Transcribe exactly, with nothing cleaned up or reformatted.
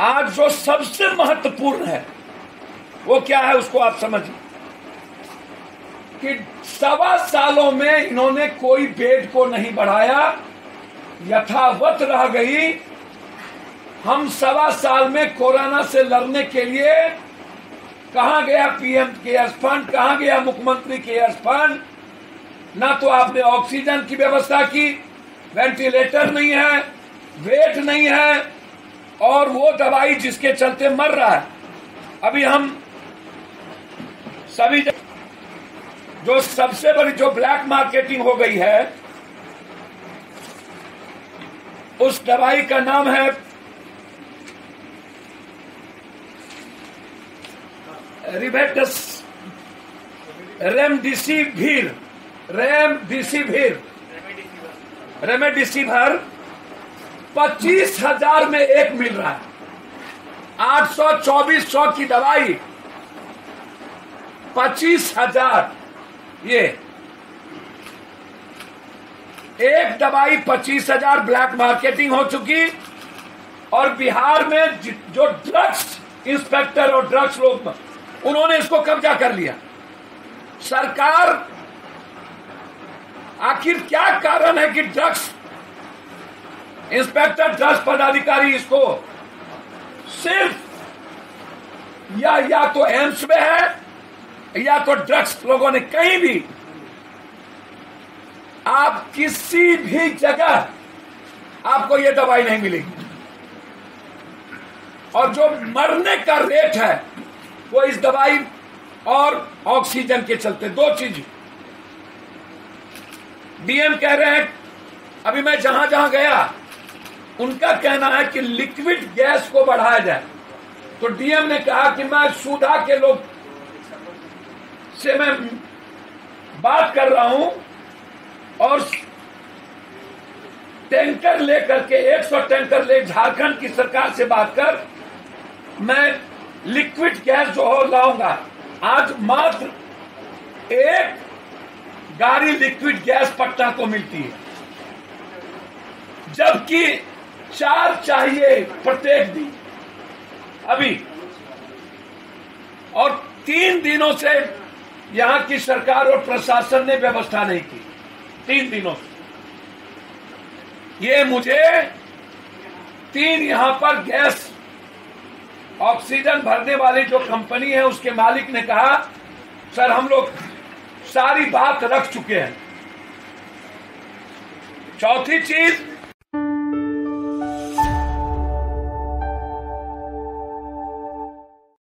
आज जो सबसे महत्वपूर्ण है वो क्या है, उसको आप समझिए कि सवा सालों में इन्होंने कोई बेड को नहीं बढ़ाया, यथावत रह गई। हम सवा साल में कोरोना से लड़ने के लिए कहां गया पीएम केयर्स फंड, कहां गया मुख्यमंत्री केयर्स फंड, ना तो आपने ऑक्सीजन की व्यवस्था की, वेंटिलेटर नहीं है, वेट नहीं है, और वो दवाई जिसके चलते मर रहा है। अभी हम सभी जो सबसे बड़ी जो ब्लैक मार्केटिंग हो गई है, उस दवाई का नाम है रेमडेसिविर, रेमडेसिविर, रेमडेसिविर पच्चीस हजार में एक मिल रहा है। आठ सौ चौबीस सौ की दवाई पच्चीस हजार, ये एक दवाई पच्चीस हजार ब्लैक मार्केटिंग हो चुकी। और बिहार में जो ड्रग्स इंस्पेक्टर और ड्रग्स लोग, उन्होंने इसको कब्जा कर लिया। सरकार, आखिर क्या कारण है कि ड्रग्स इंस्पेक्टर, ड्रग्स पदाधिकारी इसको सिर्फ या या तो एम्स में है या तो ड्रग्स लोगों ने कहीं भी, आप किसी भी जगह आपको ये दवाई नहीं मिलेगी। और जो मरने का रेट है वो इस दवाई और ऑक्सीजन के चलते, दो चीज। डीएम कह रहे हैं, अभी मैं जहां जहां गया उनका कहना है कि लिक्विड गैस को बढ़ाया जाए, तो डीएम ने कहा कि मैं सुधा के लोग से मैं बात कर रहा हूं और टैंकर लेकर के सौ टैंकर ले झारखंड की सरकार से बात कर, मैं लिक्विड गैस जो हो लाऊंगा। आज मात्र एक गाड़ी लिक्विड गैस पटना को मिलती है, जबकि चार चाहिए प्रत्येक दिन अभी। और तीन दिनों से यहां की सरकार और प्रशासन ने व्यवस्था नहीं की, तीन दिनों से। ये मुझे तीन यहां पर गैस ऑक्सीजन भरने वाली जो कंपनी है उसके मालिक ने कहा, सर हम लोग सारी बात रख चुके हैं। चौथी चीज,